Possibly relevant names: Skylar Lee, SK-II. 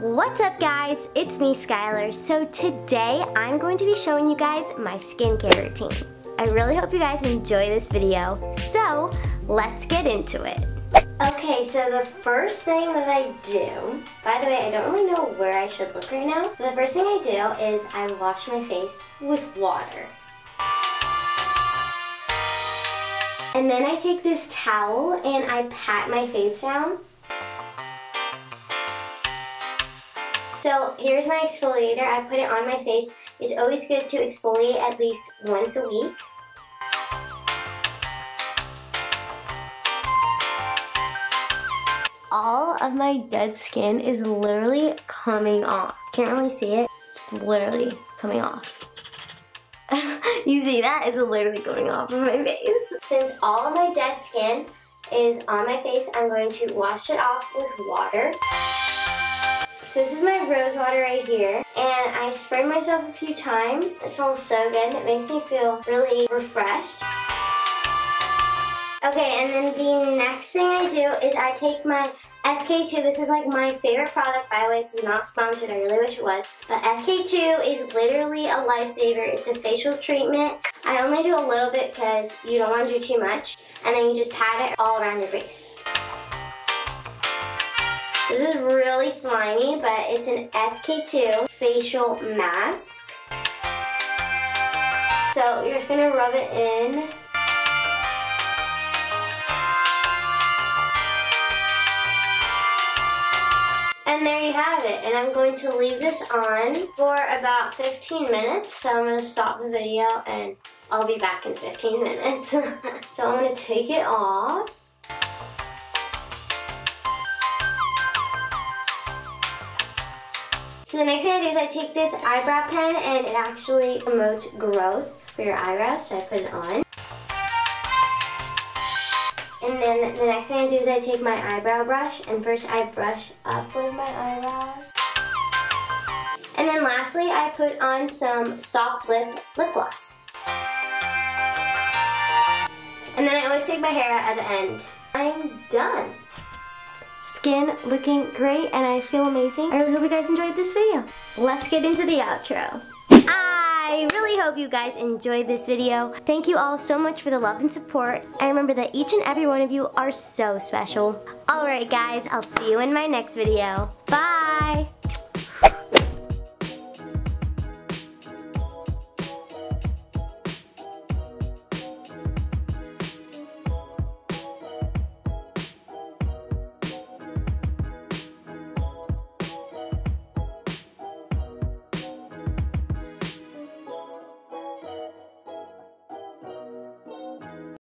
What's up guys, it's me Skylar. So today I'm going to be showing you guys my skincare routine. I really hope you guys enjoy this video, so let's get into it. Okay, so the first thing that I do, by the way, I don't really know where I should look right now. The first thing I do is I wash my face with water. And then I take this towel and I pat my face down. So here's my exfoliator, I put it on my face. It's always good to exfoliate at least once a week. All of my dead skin is literally coming off. Can't really see it, it's literally coming off. You see that? It's literally going off of my face. Since all of my dead skin is on my face, I'm going to wash it off with water. So this is my rose water right here, and I spray myself a few times. It smells so good. It makes me feel really refreshed. Okay, and then the next thing I do is I take my SK-II. This is like my favorite product, by the way. This is not sponsored. I really wish it was. But SK-II is literally a lifesaver. It's a facial treatment. I only do a little bit because you don't want to do too much. And then you just pat it all around your face. This is really slimy, but it's an SK-II facial mask. So you're just gonna rub it in. And there you have it. And I'm going to leave this on for about 15 minutes. So I'm gonna stop the video and I'll be back in 15 minutes. So I'm gonna take it off. So the next thing I do is I take this eyebrow pen, and it actually promotes growth for your eyebrows, so I put it on. And then the next thing I do is I take my eyebrow brush, and first I brush up with my eyebrows. And then lastly, I put on some soft lip gloss. And then I always take my hair out at the end. I'm done. Skin looking great, and I feel amazing. I really hope you guys enjoyed this video. Let's get into the outro. I really hope you guys enjoyed this video. Thank you all so much for the love and support. I remember that each and every one of you are so special. Alright guys, I'll see you in my next video. Bye!